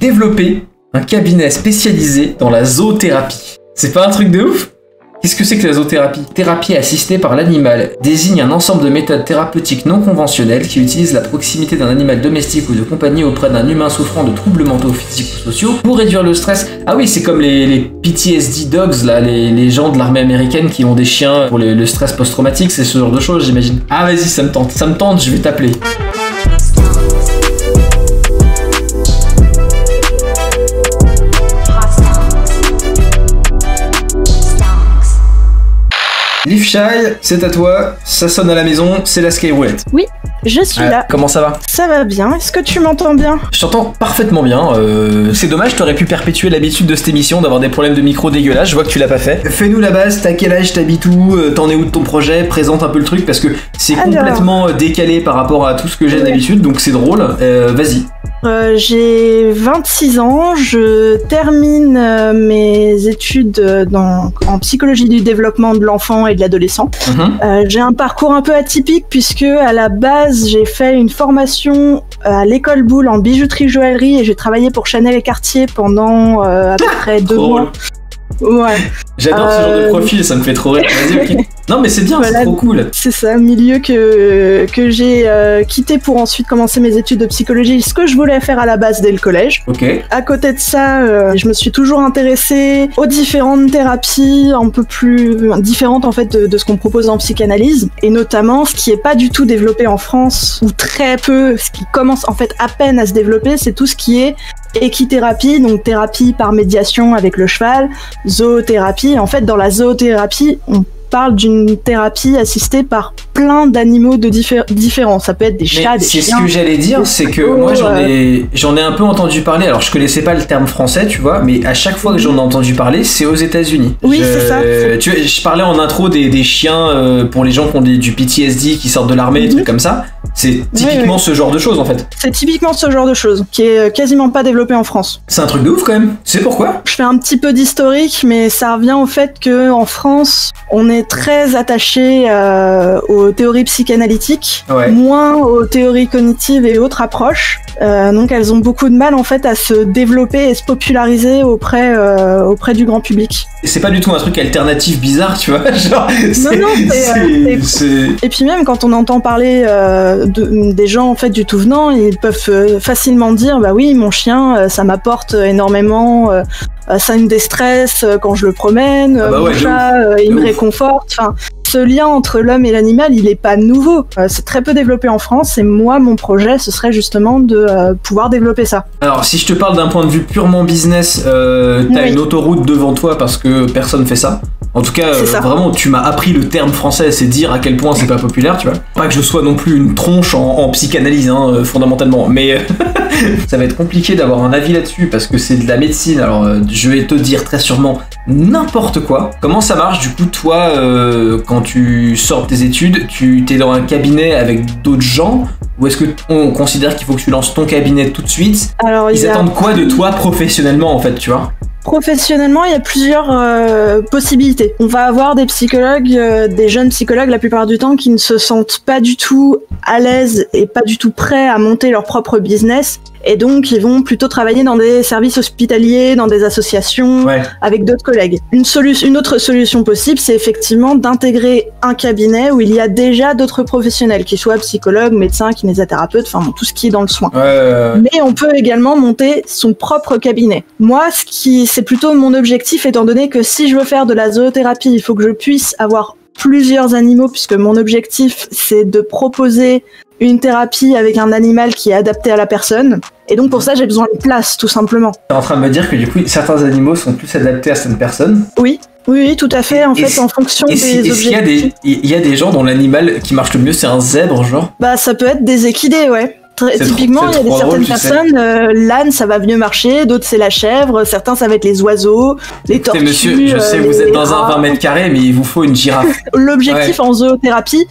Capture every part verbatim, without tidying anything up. développer un cabinet spécialisé dans la zoothérapie. C'est pas un truc de ouf? Qu'est-ce que c'est que la zoothérapie? Thérapie assistée par l'animal désigne un ensemble de méthodes thérapeutiques non conventionnelles qui utilisent la proximité d'un animal domestique ou de compagnie auprès d'un humain souffrant de troubles mentaux, physiques ou sociaux pour réduire le stress. Ah oui, c'est comme les, les P T S D dogs, là, les, les gens de l'armée américaine qui ont des chiens pour les, le stress post-traumatique, c'est ce genre de choses, j'imagine. Ah vas-y, ça me tente, ça me tente, je vais t'appeler. Lifshai, c'est à toi, ça sonne à la maison, c'est la Skyroulette. Oui, je suis ah, là. Comment ça va? Ça va bien, est-ce que tu m'entends bien? Je t'entends parfaitement bien, euh, c'est dommage, t'aurais pu perpétuer l'habitude de cette émission d'avoir des problèmes de micro dégueulasses, je vois que tu l'as pas fait. Fais-nous la base, t'as quel âge, t'habites où, t'en es où de ton projet, présente un peu le truc parce que c'est Alors... complètement décalé par rapport à tout ce que j'ai d'habitude, donc c'est drôle, euh, vas-y. Euh, j'ai vingt-six ans, je termine euh, mes études euh, dans, en psychologie du développement de l'enfant et de l'adolescent. Mmh. Euh, j'ai un parcours un peu atypique puisque à la base j'ai fait une formation à l'école Boulle en bijouterie joaillerie et j'ai travaillé pour Chanel et Cartier pendant euh, à peu près deux mois. Ouais. J'adore euh... ce genre de profil, ça me fait trop rire. Vas-y, okay. Non mais c'est bien, voilà, c'est trop cool. C'est ça, milieu que, que j'ai euh, quitté pour ensuite commencer mes études de psychologie, ce que je voulais faire à la base dès le collège. Okay. À côté de ça, euh, je me suis toujours intéressée aux différentes thérapies, un peu plus différentes en fait de, de ce qu'on propose en psychanalyse, et notamment ce qui n'est pas du tout développé en France, ou très peu, ce qui commence en fait à peine à se développer, c'est tout ce qui est équithérapie, donc thérapie par médiation avec le cheval, zoothérapie. En fait, dans la zoothérapie, on parle d'une thérapie assistée par plein d'animaux de diffé différents. Ça peut être des chats, mais des chiens. C'est ce que j'allais dire, c'est que moi j'en ai, j'en ai un peu entendu parler. Alors je connaissais pas le terme français, tu vois, mais à chaque fois que j'en ai entendu parler, c'est aux États-Unis. Oui, c'est ça. Tu vois, je parlais en intro des, des chiens euh, pour les gens qui ont des, du P T S D, qui sortent de l'armée, mm-hmm. des trucs comme ça. C'est typiquement oui, oui. ce genre de choses en fait. C'est typiquement ce genre de choses qui est quasiment pas développé en France. C'est un truc de ouf quand même. C'est pourquoi? Je fais un petit peu d'historique, mais ça revient au fait que en France, on est très attaché euh, aux théories psychanalytiques, ouais. moins aux théories cognitives et autres approches. Euh, donc elles ont beaucoup de mal en fait à se développer et se populariser auprès euh, auprès du grand public. C'est pas du tout un truc alternatif bizarre, tu vois. Genre, non non. C'est, euh, et puis même quand on entend parler euh, de, des gens en fait du tout venant, ils peuvent facilement dire bah oui mon chien ça m'apporte énormément, euh, ça me déstresse quand je le promène, ah bah mon ouais, chat euh, il me réconforte. Enfin, ce lien entre l'homme et l'animal, il n'est pas nouveau. Euh, c'est très peu développé en France et moi, mon projet, ce serait justement de euh, pouvoir développer ça. Alors, si je te parle d'un point de vue purement business, euh, t'as oui. une autoroute devant toi parce que personne fait ça. En tout cas, euh, vraiment, tu m'as appris le terme français, c'est dire à quel point c'est pas populaire, tu vois. Pas que je sois non plus une tronche en, en psychanalyse, hein, fondamentalement, mais ça va être compliqué d'avoir un avis là-dessus parce que c'est de la médecine. Alors, euh, je vais te dire très sûrement n'importe quoi. Comment ça marche, du coup, toi, euh, quand tu sors tes études, tu t'es dans un cabinet avec d'autres gens ou est-ce qu'on considère qu'il faut que tu lances ton cabinet tout de suite? Alors, Ils il attendent a... quoi de toi professionnellement en fait, tu vois? Professionnellement, il y a plusieurs euh, possibilités. On va avoir des psychologues, euh, des jeunes psychologues la plupart du temps qui ne se sentent pas du tout à l'aise et pas du tout prêts à monter leur propre business. Et donc, ils vont plutôt travailler dans des services hospitaliers, dans des associations, ouais. avec d'autres collègues. Une, une autre solution possible, c'est effectivement d'intégrer un cabinet où il y a déjà d'autres professionnels, qu'ils soient psychologues, médecins, kinésithérapeutes, enfin bon, tout ce qui est dans le soin. Ouais, ouais, ouais. Mais on peut également monter son propre cabinet. Moi, ce qui, c'est plutôt mon objectif, étant donné que si je veux faire de la zoothérapie, il faut que je puisse avoir plusieurs animaux, puisque mon objectif, c'est de proposer une thérapie avec un animal qui est adapté à la personne. Et donc pour ça, j'ai besoin de place, tout simplement. T'es en train de me dire que du coup, certains animaux sont plus adaptés à certaines personnes? Oui. Oui, oui, tout à fait, en et fait, si, en fonction et si, des objets. Il y a des gens dont l'animal qui marche le mieux, c'est un zèbre, genre? Bah, ça peut être des équidés, ouais. Très, typiquement, il y a des certaines personnes, euh, l'âne, ça va mieux marcher, d'autres, c'est la chèvre, certains, ça va être les oiseaux, les tortues. Monsieur, je sais, euh, vous êtes dans un vingt mètres carrés, mais il vous faut une girafe. L'objectif ouais. en zoothérapie,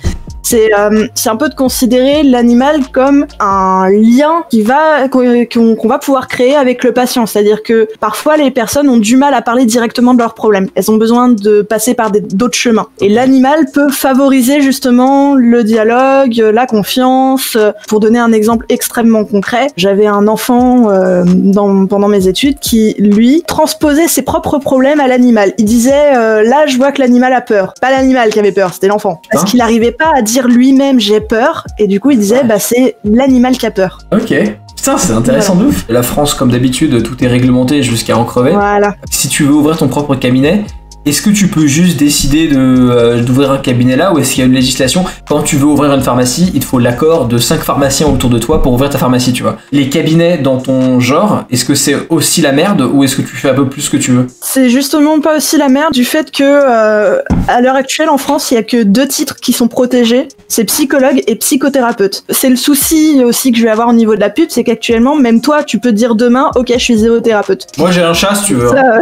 C'est euh, c'est un peu de considérer l'animal comme un lien qui va qu'on qu'on va pouvoir créer avec le patient. C'est-à-dire que parfois les personnes ont du mal à parler directement de leurs problèmes. Elles ont besoin de passer par d'autres chemins. Et l'animal peut favoriser justement le dialogue, la confiance. Pour donner un exemple extrêmement concret, j'avais un enfant euh, dans, pendant mes études qui, lui, transposait ses propres problèmes à l'animal. Il disait euh, là, je vois que l'animal a peur. Pas l'animal qui avait peur, c'était l'enfant. Parce hein qu'il n'arrivait pas à dire lui-même j'ai peur, et du coup il disait ouais. bah c'est l'animal qui a peur. Ok. Putain, c'est intéressant voilà. de ouf. La France, comme d'habitude, tout est réglementé jusqu'à en crever. Voilà. Si tu veux ouvrir ton propre cabinet, est-ce que tu peux juste décider de, euh, d'ouvrir un cabinet là, ou est-ce qu'il y a une législation? Quand tu veux ouvrir une pharmacie, il te faut l'accord de cinq pharmaciens autour de toi pour ouvrir ta pharmacie, tu vois. Les cabinets dans ton genre, est-ce que c'est aussi la merde, ou est-ce que tu fais un peu plus ce que tu veux? C'est justement pas aussi la merde du fait que, euh, à l'heure actuelle en France, il y a que deux titres qui sont protégés. C'est psychologue et psychothérapeute. C'est le souci aussi que je vais avoir au niveau de la pub, c'est qu'actuellement, même toi, tu peux dire demain, ok, je suis zéothérapeute. Moi, j'ai un chat, si tu veux. Hein.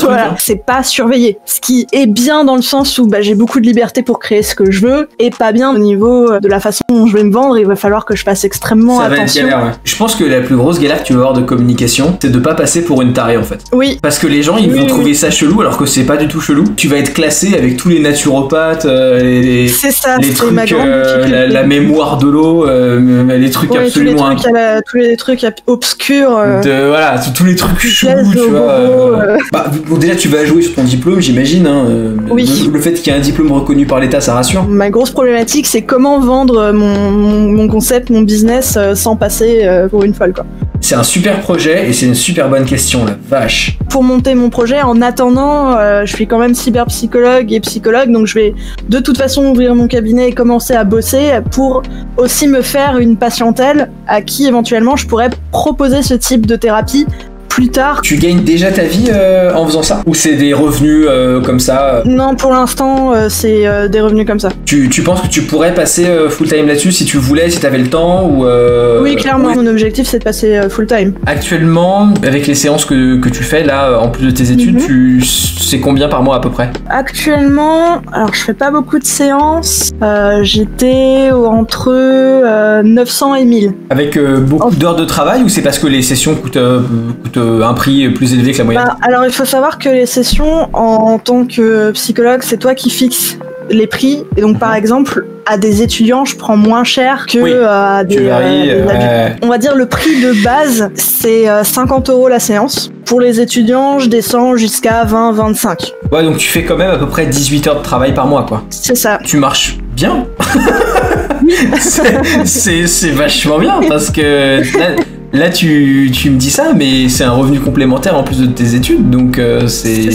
Voilà. Hein. C'est pas surveillé. Ce qui est bien dans le sens où bah, j'ai beaucoup de liberté pour créer ce que je veux, et pas bien au niveau de la façon dont je vais me vendre. Il va falloir que je fasse extrêmement ça attention. Va être galère, ouais. Je pense que la plus grosse galère que tu vas avoir de communication, c'est de pas passer pour une tarée, en fait. Oui. Parce que les gens, ils oui, vont oui, trouver oui. ça chelou, alors que c'est pas du tout chelou. Tu vas être classé avec tous les naturopathes, euh, les, ça, les trucs... Euh, la, la mémoire de l'eau, euh, les trucs ouais, absolument tous les trucs, la, tous les trucs obscurs, euh, de, voilà, tous les trucs chelous, tu vois. Euh, euh... Bah, bon, déjà tu vas jouer sur ton diplôme, j'imagine. Hein, oui. Le, le fait qu'il y ait un diplôme reconnu par l'État, ça rassure. Ma grosse problématique, c'est comment vendre mon, mon, mon concept, mon business, euh, sans passer euh, pour une folle, quoi. C'est un super projet et c'est une super bonne question, la vache. Pour monter mon projet, en attendant, euh, je suis quand même cyberpsychologue et psychologue, donc je vais de toute façon ouvrir mon cabinet et commencer à bosser pour aussi me faire une patientèle à qui éventuellement je pourrais proposer ce type de thérapie plus tard. Tu gagnes déjà ta vie euh, en faisant ça? Ou c'est des revenus euh, comme ça euh... Non, pour l'instant, euh, c'est euh, des revenus comme ça. Tu, tu penses que tu pourrais passer euh, full-time là-dessus si tu voulais, si t'avais le temps ou euh... Oui, clairement, ouais. Mon objectif, c'est de passer euh, full-time. Actuellement, avec les séances que, que tu fais, là, en plus de tes études, mm-hmm. tu sais combien par mois à peu près? Actuellement, alors je fais pas beaucoup de séances. Euh, J'étais entre euh, neuf cents et mille. Avec euh, beaucoup en... d'heures de travail, ou c'est parce que les sessions coûtent... Euh, coûtent un prix plus élevé que la moyenne? Bah, alors il faut savoir que les sessions en, en tant que psychologue, c'est toi qui fixes les prix, et donc mmh. par exemple à des étudiants je prends moins cher que oui. à des, varies, euh, des ouais. adultes. On va dire le prix de base c'est cinquante euros la séance. Pour les étudiants je descends jusqu'à vingt vingt-cinq. Ouais, donc tu fais quand même à peu près dix-huit heures de travail par mois, quoi. C'est ça. Tu marches bien. C'est vachement bien parce que là, Là, tu, tu me dis ça, mais c'est un revenu complémentaire en plus de tes études, donc euh, c'est...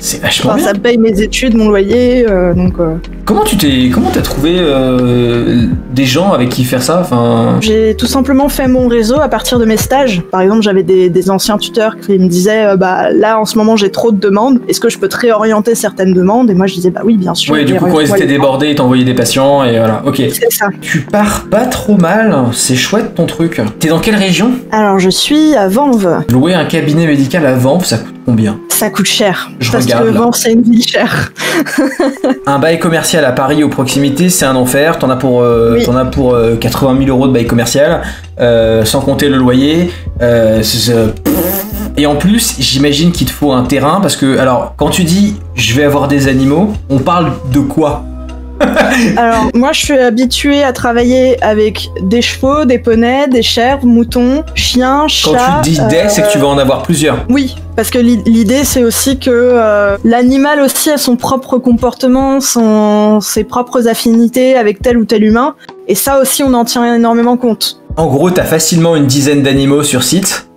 C'est vachement enfin, bien. Ça paye mes études, mon loyer, euh, donc... Euh... Comment tu t'es... Comment t'as trouvé euh, des gens avec qui faire ça, enfin... J'ai tout simplement fait mon réseau à partir de mes stages. Par exemple, j'avais des, des anciens tuteurs qui me disaient euh, « Bah, là, en ce moment, j'ai trop de demandes. Est-ce que je peux te réorienter certaines demandes ?» Et moi, je disais « Bah oui, bien sûr. » Ouais, du coup, quand ils étaient débordés, ils t'envoyaient des patients, et voilà, ok. C'est ça. Tu pars pas trop mal, c'est chouette ton truc. T'es dans quelle région? Alors, je suis à Vanves. Louer un cabinet médical à Vanves, ça coûte combien? Ça coûte cher. Je Parce regarde, que Vanves, c'est une ville chère. Un bail commercial à Paris aux proximités, c'est un enfer. T'en as pour, euh, oui. t'en as pour euh, quatre-vingt mille euros de bail commercial, euh, sans compter le loyer. Euh, c'est, euh, Et en plus, j'imagine qu'il te faut un terrain parce que, alors, quand tu dis je vais avoir des animaux, on parle de quoi? Alors, moi, je suis habituée à travailler avec des chevaux, des poneys, des chèvres, moutons, chiens, chats... Quand tu dis des, euh... c'est que tu vas en avoir plusieurs. Oui, parce que l'idée, c'est aussi que euh, l'animal aussi a son propre comportement, son... ses propres affinités avec tel ou tel humain. Et ça aussi, on en tient énormément compte. En gros, t'as facilement une dizaine d'animaux sur site.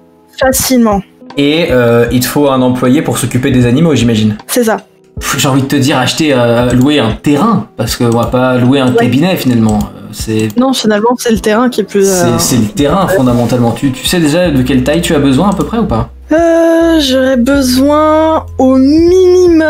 Facilement. Et euh, il te faut un employé pour s'occuper des animaux, j'imagine. C'est ça. J'ai envie de te dire acheter, euh, louer un terrain, parce qu'on va pas louer un ouais. cabinet finalement. Non, finalement c'est le terrain qui est plus... Euh... C'est le terrain fondamentalement. Tu, tu sais déjà de quelle taille tu as besoin à peu près ou pas? Euh, J'aurais besoin au minimum,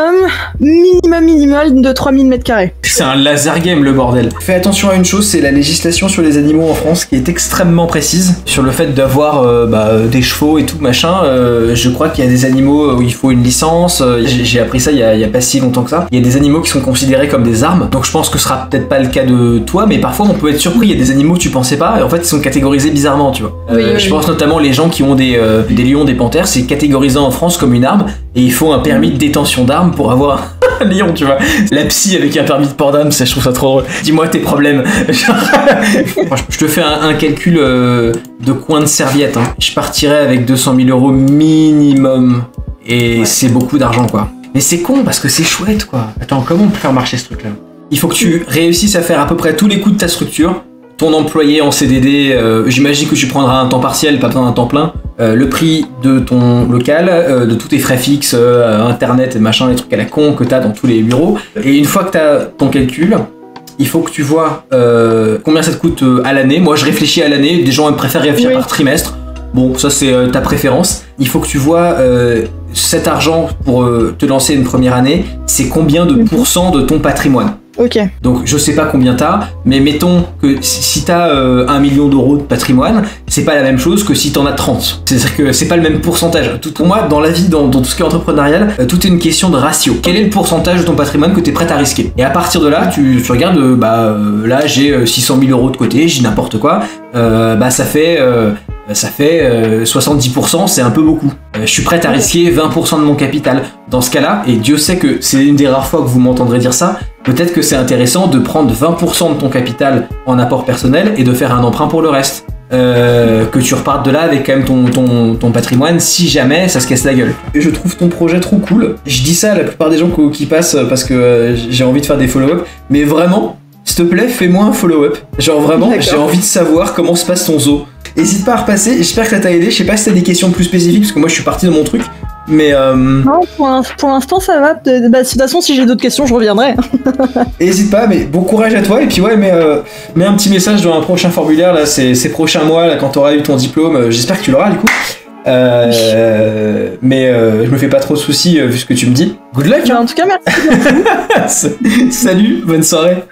minimum, minimal de trois mille mètres carrés. C'est un laser game le bordel. Fais attention à une chose, c'est la législation sur les animaux en France qui est extrêmement précise. Sur le fait d'avoir euh, bah, des chevaux et tout machin, euh, je crois qu'il y a des animaux où il faut une licence. Euh, J'ai appris ça il y, a, il y a pas si longtemps que ça. Il y a des animaux qui sont considérés comme des armes. Donc je pense que ce sera peut-être pas le cas de toi, mais parfois on peut être surpris. Il y a des animaux que tu pensais pas et en fait ils sont catégorisés bizarrement, tu vois. Euh, oui, oui, je pense oui. notamment les gens qui ont des, euh, des lions, des panthères, c'est catégorisé en France comme une arme et il faut un permis de détention d'armes pour avoir un lion, tu vois. La psy avec un permis de port d'armes, ça je trouve ça trop drôle. Dis-moi tes problèmes. Je te fais un, un calcul euh, de coin de serviette. Hein. Je partirais avec deux cent mille euros minimum et ouais. C'est beaucoup d'argent quoi. Mais c'est con parce que c'est chouette quoi. Attends, comment on peut faire marcher ce truc là? Il faut que tu réussisses à faire à peu près tous les coups de ta structure. Ton employé en C D D, euh, j'imagine que tu prendras un temps partiel, pas besoin d'un temps plein. Euh, le prix de ton local, euh, de tous tes frais fixes, euh, internet et machin, les trucs à la con que tu as dans tous les bureaux. Et une fois que tu as ton calcul, il faut que tu vois euh, combien ça te coûte euh, à l'année. Moi, je réfléchis à l'année. Des gens préfèrent réfléchir oui. par trimestre. Bon, ça, c'est euh, ta préférence. Il faut que tu vois euh, cet argent pour euh, te lancer une première année. C'est combien de pourcents de ton patrimoine ? Okay. Donc je sais pas combien t'as, mais mettons que si t'as euh, un million d'euros de patrimoine, c'est pas la même chose que si t'en as trente. C'est-à-dire que c'est pas le même pourcentage. Tout, pour moi, dans la vie, dans, dans tout ce qui est entrepreneurial, euh, tout est une question de ratio. Quel est le pourcentage de ton patrimoine que t'es prête à risquer? Et à partir de là, tu, tu regardes, euh, bah euh, là j'ai euh, six cent mille euros de côté, j'ai n'importe quoi, euh, bah ça fait, euh, ça fait euh, soixante-dix pour cent, c'est un peu beaucoup. Euh, je suis prête à risquer vingt pour cent de mon capital. Dans ce cas-là, et Dieu sait que c'est une des rares fois que vous m'entendrez dire ça, peut-être que c'est intéressant de prendre vingt pour cent de ton capital en apport personnel et de faire un emprunt pour le reste. Euh, que tu repartes de là avec quand même ton, ton, ton patrimoine si jamais ça se casse la gueule. Et je trouve ton projet trop cool. Je dis ça à la plupart des gens qui passent parce que j'ai envie de faire des follow-up, mais vraiment, s'il te plaît, fais-moi un follow-up. Genre vraiment, j'ai envie de savoir comment se passe ton zoo. N'hésite pas à repasser, j'espère que ça t'a aidé. Je sais pas si t'as des questions plus spécifiques parce que moi je suis parti de mon truc. Mais euh... non, pour l'instant ça va. De bah, toute façon, si j'ai d'autres questions, je reviendrai. N'hésite pas, mais bon courage à toi. Et puis ouais, mais euh, mets un petit message dans un prochain formulaire là, ces, ces prochains mois là, quand t'auras eu ton diplôme. J'espère que tu l'auras du coup. Euh, oui. Mais euh, je me fais pas trop de soucis euh, vu ce que tu me dis. Good luck. Hein. En tout cas, merci. Salut, bonne soirée.